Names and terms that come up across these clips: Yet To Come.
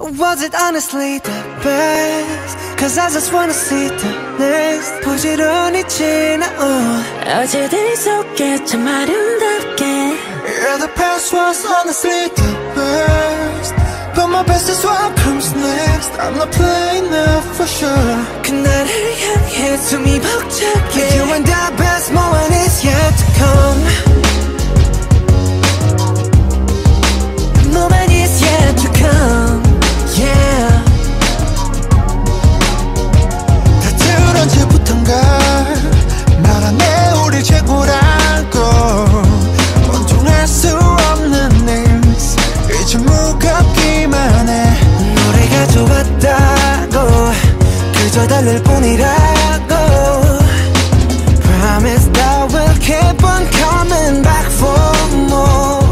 Was it honestly the best? Cause I just wanna see the next. 부지런히 지나온 어제들이 속에 참 아름답게. Yeah, the past was honestly the best, but my best is what comes next. I'm not playing now for sure. 그날을 향해 숨이 벅차게. You and I best moment is yet to come. 달릴 뿐이라고. Promise that we'll keep on coming back for more.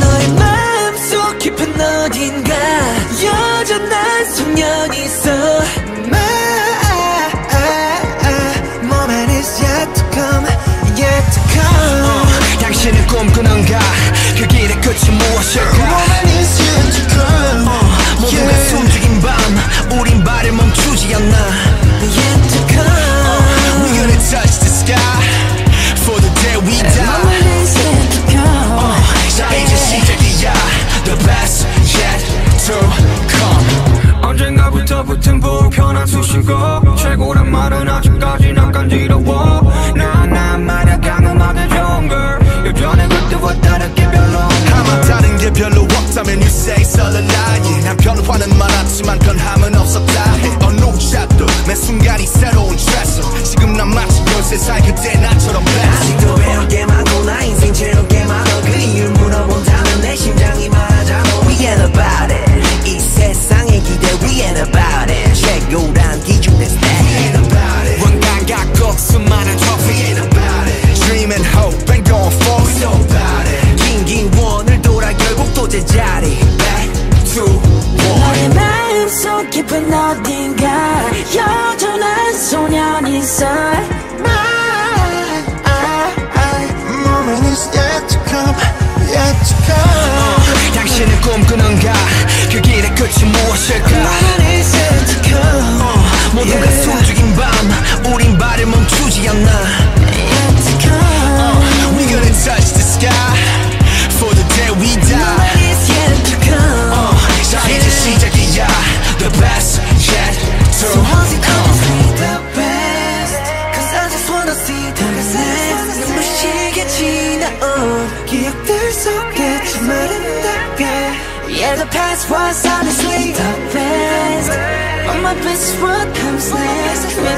너의 마음속 깊은 어딘가 여전한 소년이 있어. My moment is yet to come, yet to come. 당신은 꿈꾸는가 그 길의 끝이 무엇일까. My moment is yet to come. 모든 내 숨죽인 밤 우린 발을 멈추지 않아. 언젠가부터 붙은 불편한 수식어. 최고란 말은 아직까지 난 간지러워. 나 말야 강음하게 좋은 girl. 여전히 그때와 다르게 별로 아마 다른 게 별로 없다면 you say it's all a lie. 난 변화는 많았지만 변함은 없었다 해. 어느 샷도 매 순간이 새로운 트레서. 지금 난 마치 13살 그때 나처럼 blessed. 아직도 배울 게 많고 나 인생 채울 게 많아. 그 이유를 물어본다면 내 심장이 말하잖아. We ain't about it. 이 세상의 기대 we ain't about it. 최고란 기준에 stand we ain't about it. 원단과 꼭 수많은 trophy we ain't about it. Dream and hope and going for it we know about it. 긴긴 원을 돌아 결국 또 제자리 back to one. 너의 마음속 깊은 어딘가 여전한 소년이 있어. 당신은 꿈꾸는가 그 길의 끝이 무엇일까. 모두가 숨죽인 밤 우린 발을 멈추지 않나. We're gonna touch the sky for the day we die. 자 이제 시작이야 the best yet to come. 기억들 속에 참 아름답게. Yeah, the past was honestly the best, but my best is what comes next.